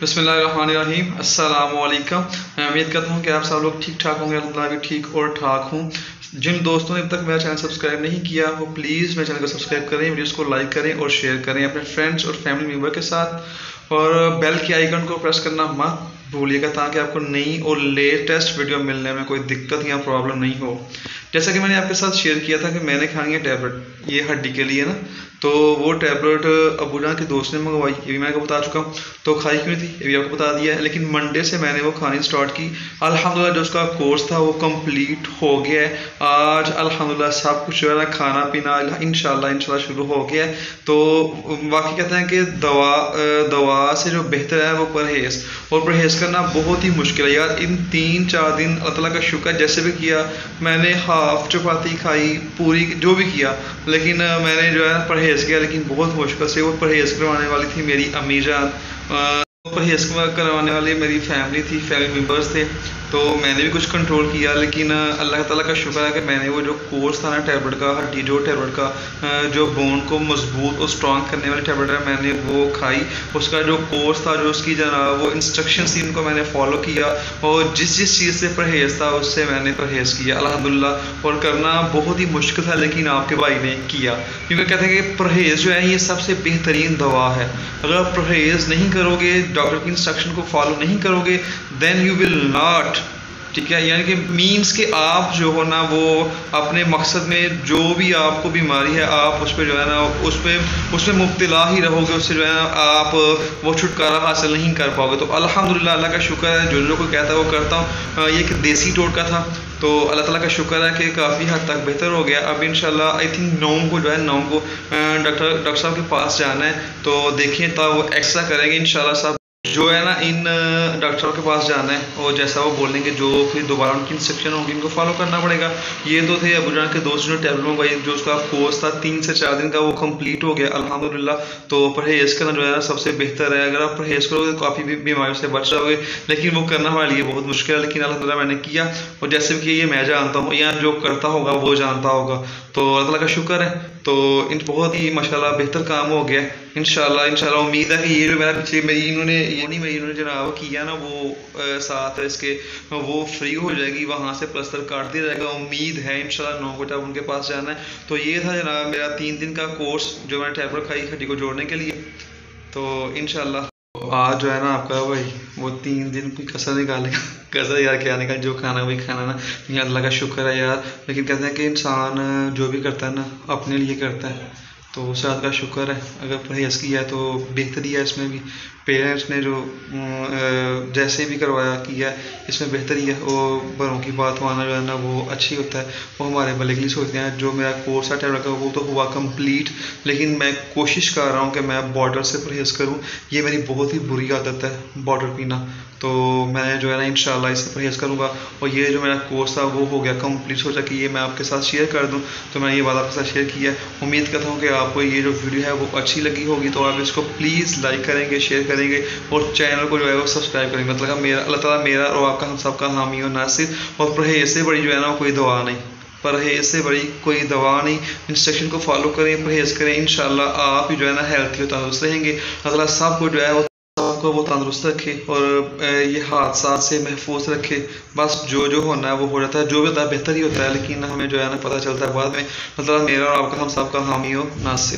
बिस्मिल्लाहिर्रहमानिर्रहीम, अस्सलामु अलैकुम। मैं उम्मीद करता हूँ कि आप सब लोग ठीक ठाक होंगे। अल्हम्दुलिल्लाह मैं ठीक और ठाक हूँ। जिन दोस्तों ने अब तक मेरा चैनल सब्सक्राइब नहीं किया वो प्लीज़ मेरे चैनल को सब्सक्राइब करें, वीडियोस को लाइक करें और शेयर करें अपने फ्रेंड्स और फैमिली मेम्बर के साथ, और बेल के आइकन को प्रेस करना मत भूलिएगा ताकि आपको नई और लेटेस्ट वीडियो मिलने में कोई दिक्कत या प्रॉब्लम नहीं हो। जैसा कि मैंने आपके साथ शेयर किया था कि मैंने खानी है टैबलेट, ये हड्डी के लिए ना, तो वो टैबलेट अबूजान के दोस्त ने मंगवाई, ये भी मैं आपको बता चुका हूँ। तो खाई क्यों थी ये भी आपको बता दिया है, लेकिन मंडे से मैंने वो खानी स्टार्ट की। अल्हम्दुलिल्लाह जो उसका कोर्स था वो कंप्लीट हो गया है। आज अल्हम्दुलिल्लाह सब कुछ जो है ना, खाना पीना इंशाल्लाह शुरू हो गया है। तो बाकी कहते हैं कि दवा से जो बेहतर है वो परहेज़, और परहेज़ करना बहुत ही मुश्किल है यार। इन 3-4 दिन अल्लाह ताला का शुक्र जैसे भी किया, मैंने हाफ चपाती खाई, पूरी जो भी किया, लेकिन मैंने जो है परहेज़ किया, लेकिन बहुत मुश्किल से। वो परहेज़ करवाने वाली थी मेरी अम्मी जान, परहेज़ करवाने वाली मेरी फैमिली थी, फैमिली मेम्बर्स थे, तो मैंने भी कुछ कंट्रोल किया। लेकिन अल्लाह ताला का शुक्र है कि मैंने वो जो कोर्स था ना टैबलेट का, हड्डी जो टैबलेट का, जो बोन को मजबूत और स्ट्रॉन्ग करने वाली टैबलेट है, मैंने वो खाई। उसका जो कोर्स था, जो उसकी जनाब वो इंस्ट्रक्शन थी, उनको मैंने फॉलो किया, और जिस जिस चीज़ से परहेज़ था उससे मैंने परहेज़ किया अल्हम्दुलिल्लाह। और करना बहुत ही मुश्किल था, लेकिन आपके भाई ने किया, क्योंकि कहते हैं कि परहेज़ जो है ये सबसे बेहतरीन दवा है। अगर आप परहेज़ नहीं करोगे, डॉक्टर की इंस्ट्रक्शन को फॉलो नहीं करोगे, देन यू विल नॉट, ठीक है, यानी कि मीन्स कि आप जो हो ना वो अपने मकसद में, जो भी आपको बीमारी है आप उस पर जो है ना उस पर मुब्तला ही रहोगे, उससे जो है ना आप वो छुटकारा हासिल नहीं कर पाओगे। तो अल्हम्दुलिल्लाह अल्लाह का शुक्र है, जो को कहता है वो करता हूँ। ये एक देसी टोटका था, तो अल्लाह ताला का शुक्र है कि काफ़ी हद तक बेहतर हो गया। अब इंशाल्लाह आई थिंक 9 को डॉक्टर साहब के पास जाना है, तो देखें तब वो एक्स्ट्रा करेंगे इंशाल्लाह साहब, जो है ना इन डॉक्टरों के पास जाना है, और जैसा वो बोलेंगे जो फिर दोबारा उनकी इंस्ट्रक्शन होगी उनको फॉलो करना पड़ेगा। ये तो थे अबूजान के दोस्त जो टैबलेटों का, जो उसका कोर्स था 3 से 4 दिन का, वो कंप्लीट हो गया अल्हम्दुलिल्लाह। तो परहेज़ करना जो है ना सबसे बेहतर है। अगर आप परहेज़ करोगे तो काफ़ी भी बीमारियों से बच रहोगे, लेकिन वो करना हमारे लिए बहुत मुश्किल है। लेकिन अल्हम्दुलिल्लाह मैंने किया, और जैसे कि ये मैं जानता हूँ या जो करता होगा वो जानता होगा, तो अल्लाह का शुक्र है। तो बहुत ही माशाल्लाह बेहतर काम हो गया इंशाल्लाह। उम्मीद है कि ये जो मेरा पीछे इन्होंने जनाब किया ना वो साथ इसके वो फ्री हो जाएगी, वहाँ से प्लस्तर काट दिया जाएगा, उम्मीद है इंशाल्लाह। 9 को जब उनके पास जाना है। तो ये था जनाब मेरा 3 दिन का कोर्स जो मैंने टैबलेट खाई हड्डी को जोड़ने के लिए। तो इंशाल्लाह आज जो है ना आपका भाई वो 3 दिन की कसर निकालेगा। कसर यार क्या निकाल, जो खाना वही खाना ना, ये अल्लाह का शुक्र है यार। लेकिन कहते हैं कि इंसान जो भी करता है ना अपने लिए करता है, तो उससे अल्लाह का शुक्र है। अगर परहेज़ किया है तो बेहतरी है, इसमें भी पेरेंट्स ने जो जैसे भी करवाया किया इसमें बेहतरी है। और बड़ों की बात मानना जो है ना वो अच्छी होता है, वो हमारे भले के लिए सोचते हैं। जो मेरा कोर्स है टैबलेट का वो तो हुआ कंप्लीट, लेकिन मैं कोशिश कर रहा हूँ कि मैं बॉटल से परहेज़ करूँ। ये मेरी बहुत ही बुरी आदत है बॉटल पीना, तो मैं जो है ना इंशाल्लाह इससे परहेज़ करूँगा। और ये जो मेरा कोर्स था वो हो गया कंप्लीट, सोचा कि ये मैं आपके साथ शेयर कर दूँ, तो मैंने ये बात आपके साथ शेयर किया। उम्मीद करता हूँ कि आपको ये जो वीडियो है वो अच्छी लगी होगी, तो आप इसको प्लीज़ लाइक करेंगे, शेयर करेंगे, और चैनल को जो है वो सब्सक्राइब करेंगे। मतलब मेरा अल्लाह ताला मेरा और आपका हम सब का हामी और नासिर, और परहेज़ से बड़ी जो है ना कोई दवा नहीं, परहेज़ से बड़ी कोई दवा नहीं। इंस्ट्रक्शन को फॉलो करें, परहेज़ करें, इंशाल्लाह आप ही जो है ना हेल्थी और तंदुरुस्त रहेंगे। अल्लाह ताला सबको जो है वो को वो तंदुरुस्त रखे, और ये हादसा से महफूज रखे। बस जो होना है वो हो जाता है, जो भी होता है बेहतर ही होता है, लेकिन हमें जो है ना पता चलता है बाद में। मतलब मेरा और आपका हम सबका हामी हो नासिर।